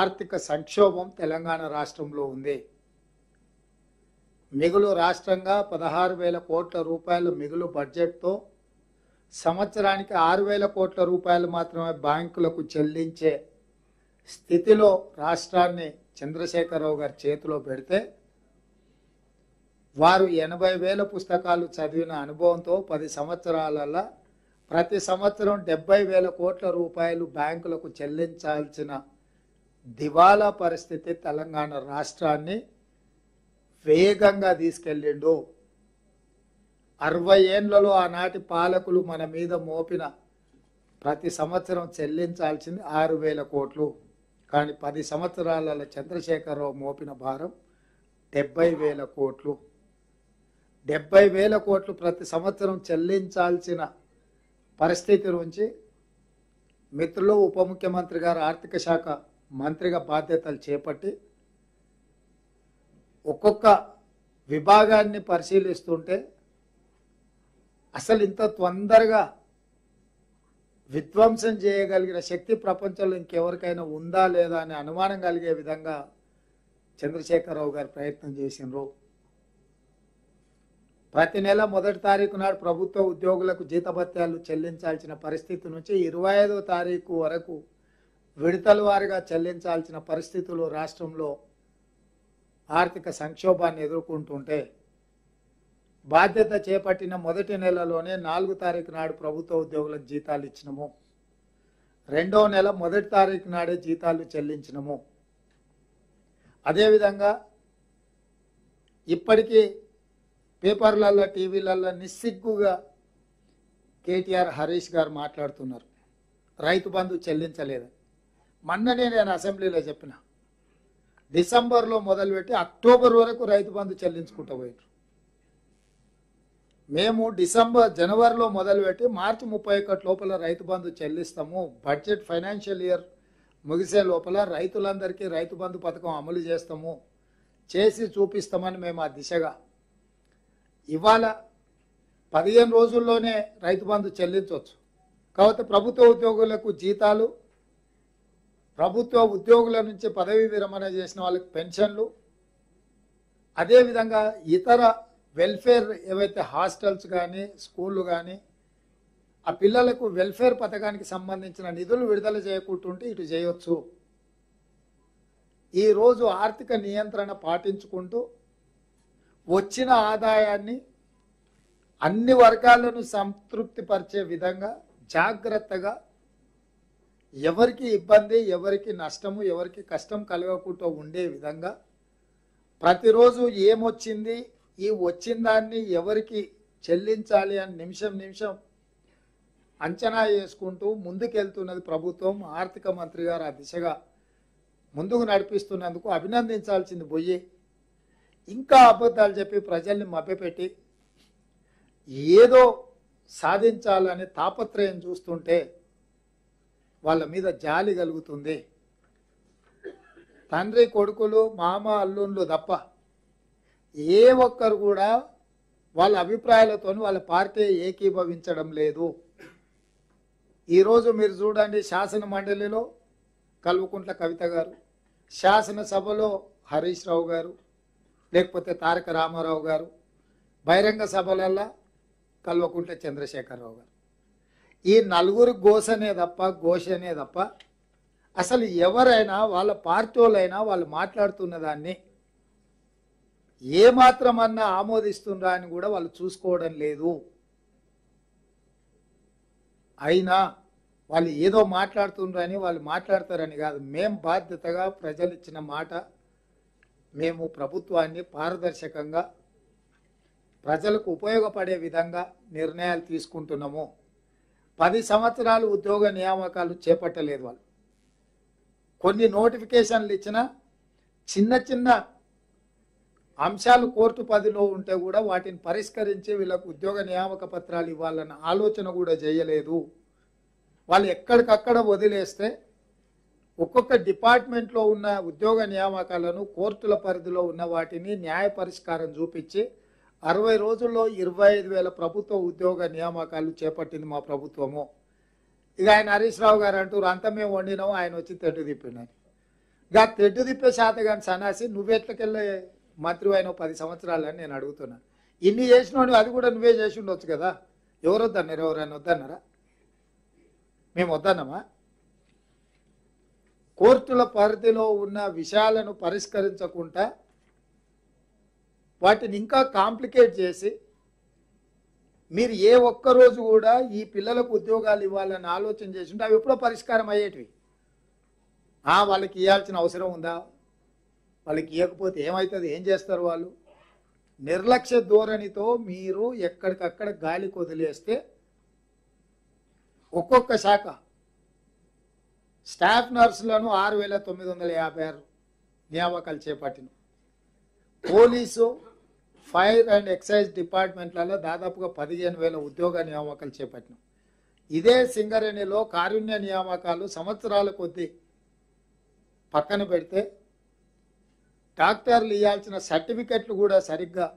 ఆర్థిక సంక్షోభం తెలంగాణ రాష్ట్రంలో ఉంది. మిగులు రాష్ట్రంగా 16000 కోట్ల రూపాయలు మిగులు బడ్జెట్ తో సంవత్సరానికి 6000 కోట్ల రూపాయలు మాత్రమే బ్యాంకులకు చెల్లించే స్థితిలో రాష్ట్రాన్ని చంద్రశేఖరరావు గారి చేతిలో పెడితే వారు 80000 పుస్తకాలు చదివిన అనుభవంతో 10 సంవత్సరాలల్ల ప్రతి సంవత్సరం 70000 కోట్ల రూపాయలు బ్యాంకులకు చెల్లించాల్సిన దివాలా పరిస్థితి తెలంగాణ రాష్ట్రాన్ని వేగంగా తీసుకెళ్ళిండు. 60 ఏళ్లలో ఆనాటి పాలకులు మన మీద మోపిన ప్రతి సంవత్సరం చెల్లించాల్సింది 6000 కోట్లు, కానీ 10 సంవత్సరాలలో చంద్రశేఖరరావు మోపిన భారం 70000 కోట్లు. 70000 కోట్లు ప్రతి సంవత్సరం చెల్లించాల్సిన పరిస్థితి నుంచి మిత్రులు ఉప ముఖ్యమంత్రి గారు ఆర్థిక శాఖ మంత్రిగా బాధ్యతలు చేపట్టి ఒక్కొక్క విభాగాన్ని పరిశీలిస్తుంటే అసలు ఇంత తొందరగా విధ్వంసం చేయగలిగిన శక్తి ప్రపంచంలో ఇంకెవరికైనా ఉందా లేదా అనే అనుమానం కలిగే విధంగా చంద్రశేఖరరావు గారు ప్రయత్నం చేసినారు. ప్రతి నెల 1 తారీఖు నాడు ప్రభుత్వ ఉద్యోగులకు జీతభత్యాలు చెల్లించాల్సిన పరిస్థితి నుంచి 25వ తారీఖు వరకు విడతల వారిగా చెల్లించాల్సిన పరిస్థితులు రాష్ట్రంలో ఆర్థిక సంక్షోభాన్ని ఎదుర్కొంటుంటే బాధ్యత చేపట్టిన మొదటి నెలలోనే 4వ తారీఖు నాడు ప్రభుత్వ ఉద్యోగులకు జీతాలు ఇచ్చినము, 2వ నెల 1 తారీఖు నాడే జీతాలు చెల్లించినము. అదేవిధంగా ఇప్పటికీ పేపర్లలో టీవీలలో నిస్సిగ్గుగా కేటీఆర్ హరీష్ గారు మాట్లాడుతున్నారు రైతు బంధు చెల్లించలేదు. మొన్ననే నేను అసెంబ్లీలో చెప్పిన డిసెంబర్లో మొదలుపెట్టి అక్టోబర్ వరకు రైతు బంధు చెల్లించుకుంటూ పోయారు. మేము జనవరిలో మొదలుపెట్టి మార్చి 31 లోపల రైతు బంధు చెల్లిస్తాము, బడ్జెట్ ఫైనాన్షియల్ ఇయర్ ముగిసే లోపల రైతులందరికీ రైతు బంధు పథకం అమలు చేస్తాము, చేసి చూపిస్తామని మేము ఆ దిశగా ఇవాళ 15 రోజుల్లోనే రైతు బంధు చెల్లించవచ్చు. కాబట్టి ప్రభుత్వ ఉద్యోగులకు జీతాలు, ప్రభుత్వ ఉద్యోగుల నుంచి పదవీ విరమణ చేసిన వాళ్ళకి పెన్షన్లు, అదేవిధంగా ఇతర వెల్ఫేర్ ఏవైతే హాస్టల్స్ కానీ స్కూళ్ళు కానీ ఆ పిల్లలకు వెల్ఫేర్ పథకానికి సంబంధించిన నిధులు విడుదల చేయకుంటుంటే ఇటు చేయవచ్చు. ఈరోజు ఆర్థిక నియంత్రణ పాటించుకుంటూ వచ్చిన ఆదాయాన్ని అన్ని వర్గాలను సంతృప్తిపరిచే విధంగా జాగ్రత్తగా ఎవరికి ఇబ్బంది, ఎవరికి నష్టము, ఎవరికి కష్టం కలగకుండా ఉండే విధంగా ప్రతిరోజు ఏమొచ్చింది, ఈ వచ్చిన దాన్ని ఎవరికి చెల్లించాలి అని నిమిషం నిమిషం అంచనా వేసుకుంటూ ముందుకెళ్తున్నది ప్రభుత్వం. ఆర్థిక మంత్రి గారు ఆ దిశగా ముందుకు నడిపిస్తున్నందుకు అభినందించాల్సింది పోయి ఇంకా అబద్ధాలు చెప్పి ప్రజల్ని మభ్యపెట్టి ఏదో సాధించాలని తాపత్రయం చూస్తుంటే వాళ్ళ మీద జాలి కలుగుతుంది. తండ్రి కొడుకులు మామ అల్లుళ్ళు తప్ప ఏ ఒక్కరు కూడా వాళ్ళ అభిప్రాయాలతో వాళ్ళ పార్టీ ఏకీభవించడం లేదు. ఈరోజు మీరు చూడండి, శాసన మండలిలో కల్వకుంట్ల కవిత గారు, శాసనసభలో హరీష్ రావు గారు, లేకపోతే తారక రామారావు గారు, బహిరంగ సభలల్లా కల్వకుంట్ల చంద్రశేఖరరావు గారు. ఈ నలుగురు ఘోషనే తప్ప అసలు ఎవరైనా వాళ్ళ పార్టీలైనా వాళ్ళు మాట్లాడుతున్న దాన్ని ఏమాత్రమన్నా ఆమోదిస్తుందా అని కూడా వాళ్ళు చూసుకోవడం లేదు. అయినా వాళ్ళు ఏదో మాట్లాడుతుండ్రని వాళ్ళు మాట్లాడతారని కాదు, మేము బాధ్యతగా ప్రజలు ఇచ్చిన మాట మేము ప్రభుత్వాన్ని పారదర్శకంగా ప్రజలకు ఉపయోగపడే విధంగా నిర్ణయాలు తీసుకుంటున్నాము. 10 సంవత్సరాలు ఉద్యోగ నియామకాలు చేపట్టలేదు వాళ్ళు. కొన్ని నోటిఫికేషన్లు ఇచ్చిన చిన్న చిన్న అంశాలు కోర్టు 10లో ఉంటే కూడా వాటిని పరిష్కరించి వీళ్ళకు ఉద్యోగ నియామక పత్రాలు ఇవ్వాలన్న ఆలోచన కూడా చేయలేదు. వాళ్ళు ఎక్కడికక్కడ వదిలేస్తే ఒక్కొక్క డిపార్ట్మెంట్లో ఉన్న ఉద్యోగ నియామకాలను కోర్టుల పరిధిలో ఉన్న వాటిని న్యాయ పరిష్కారం చూపించి 60 రోజుల్లో 25000 ప్రభుత్వ ఉద్యోగ నియామకాలు చేపట్టింది మా ప్రభుత్వము. ఇక ఆయన హరీష్ రావు గారు అంటారు, అంత మేము వండినాము, ఆయన వచ్చి తెట్టు తిప్పినారు. గా తెడ్డు తిప్పే శాతగాని సన్నాసి నువ్వెట్లకెళ్ళి మంత్రి అయినావు 10 సంవత్సరాలని నేను అడుగుతున్నా. ఇన్ని చేసినోని అది కూడా నువ్వే చేసి ఉండొచ్చు కదా. ఎవరు వద్దన్నారు? ఎవరైనా వద్దన్నారా? మేము వద్దన్నామా? కోర్టుల పరిధిలో ఉన్న విషయాలను పరిష్కరించకుండా వాటిని ఇంకా కాంప్లికేట్ చేసి మీరు ఏ ఒక్క రోజు కూడా ఈ పిల్లలకు ఉద్యోగాలు ఇవ్వాలని ఆలోచన చేస్తుంటే అవి ఎప్పుడో పరిష్కారం అయ్యేటివి. వాళ్ళకి ఇవ్వాల్సిన అవసరం ఉందా? వాళ్ళకి ఇవ్వకపోతే ఏమవుతుంది? ఏం చేస్తారు వాళ్ళు? నిర్లక్ష్య ధోరణితో మీరు ఎక్కడికక్కడ గాలి కొదిలేస్తే ఒక్కొక్క శాఖ స్టాఫ్ నర్సులను 6956 నియామకాలు చేపట్టిన పోలీసు ఫైర్ అండ్ ఎక్సైజ్ డిపార్ట్మెంట్లలో దాదాపుగా 15000 ఉద్యోగ నియామకాలు చేపట్టిన. ఇదే సింగరేణిలో కారుణ్య నియామకాలు సంవత్సరాల కొద్దీ పక్కన పెడితే డాక్టర్లు ఇవ్వాల్సిన సర్టిఫికెట్లు కూడా సరిగ్గా